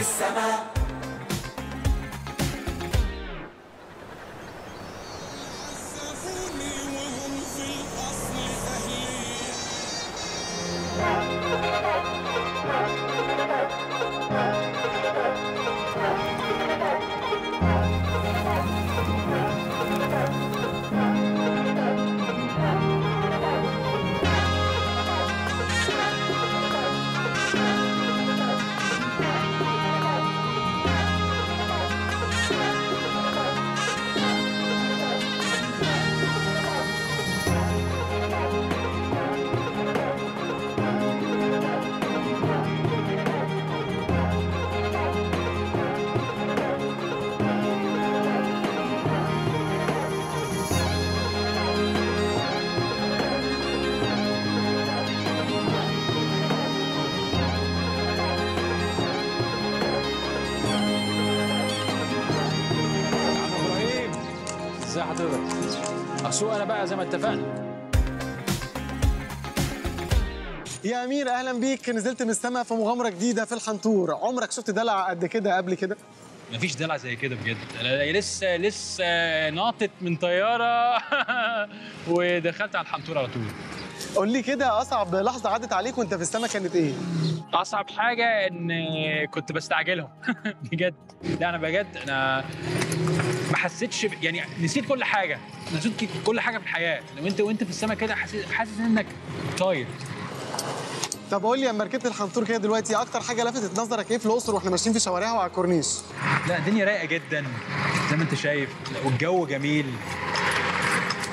السماء. ازي حضرتك؟ اسوق انا بقى زي ما اتفقنا. يا امير اهلا بيك، نزلت من السما في مغامره جديده في الحنطور، عمرك شفت دلع قد كده قبل كده؟ مفيش دلع زي كده بجد، انا لسه ناطت من طياره ودخلت على الحنطور على طول. قول لي كده، اصعب لحظه عدت عليك وانت في السما كانت ايه؟ اصعب حاجه ان كنت بستعجلهم بجد، لا انا بجد انا ما حسيتش يعني نسيت كل حاجه، نسيت كل حاجه في الحياه، لو انت وانت في السما كده حاسس انك طاير. طب قول لي، اما ركبت الحنطور كده دلوقتي، اكتر حاجه لفتت نظرك ايه في الاقصر واحنا ماشيين في شوارعها وعلى الكورنيش؟ لا الدنيا رايقه جدا زي ما انت شايف، والجو جميل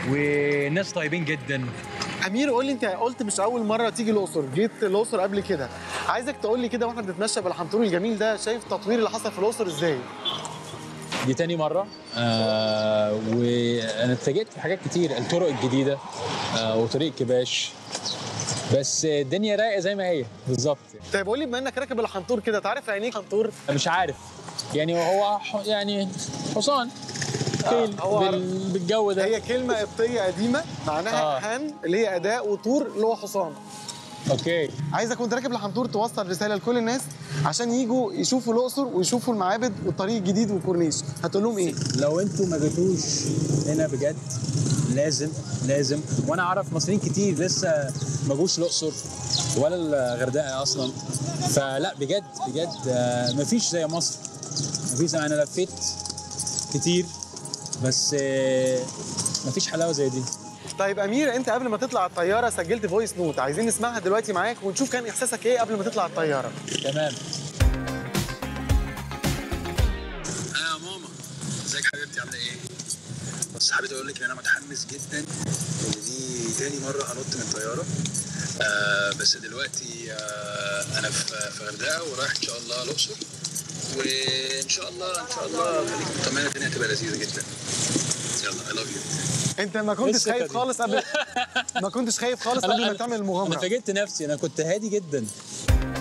والناس طيبين جدا. امير قول لي، انت قلت مش اول مره تيجي الاقصر، جيت الاقصر قبل كده، عايزك تقول لي كده واحنا بنتمشى بالحنطور الجميل ده، شايف التطوير اللي حصل في الاقصر ازاي؟ دي تاني مرة وأنا اتفاجئت في حاجات كتير، الطرق الجديدة وطريق كباش، بس الدنيا رايقة زي ما هي بالظبط. طيب قول لي، بما إنك راكب الحنطور كده، تعرف يعني إيه حنطور؟ مش عارف، يعني هو يعني حصان خيل بالجو ده. هي كلمة قبطية قديمة معناها حن اللي هي أداة، وطور اللي هو حصان. اوكي، عايزك وانت راكب الحنطور توصل رساله لكل الناس عشان يجوا يشوفوا الاقصر ويشوفوا المعابد والطريق الجديد والكورنيش، هتقول لهم ايه؟ لو انتوا ما جيتوش هنا بجد لازم، وانا اعرف مصريين كتير لسه ما جوش الاقصر ولا الغردقه اصلا، فلا بجد مفيش زي مصر، مفيش، انا لفيت كتير بس مفيش حلاوه زي دي. طيب امير، انت قبل ما تطلع الطياره سجلت فويس نوت، عايزين نسمعها دلوقتي معاك ونشوف كان احساسك ايه قبل ما تطلع الطياره. تمام. يا ماما، ازيك حبيبتي، عامله ايه؟ بس حبيت اقول لك ان انا متحمس جدا، ان دي تاني مره انط من طياره، بس دلوقتي انا في غردقه ورايح ان شاء الله الاقصر، وان شاء الله خليك مطمنه، الدنيا هتبقى لذيذه جدا. يلا اي لاف يو. انت ما كنتش خايف خالص قبل ما تعمل المغامره؟ انا فاجئت نفسي، انا كنت هادي جدا.